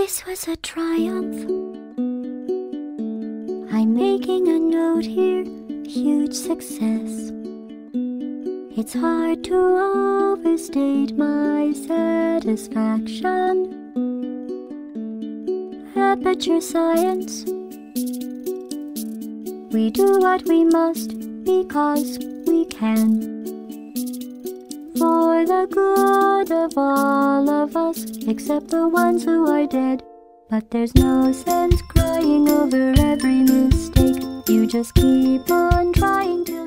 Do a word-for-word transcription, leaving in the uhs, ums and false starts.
This was a triumph. I'm making a note here, huge success. It's hard to overstate my satisfaction. Aperture Science. We do what we must because we can, for the good of all of us, except the ones who are dead. But there's no sense crying over every mistake. You just keep on trying to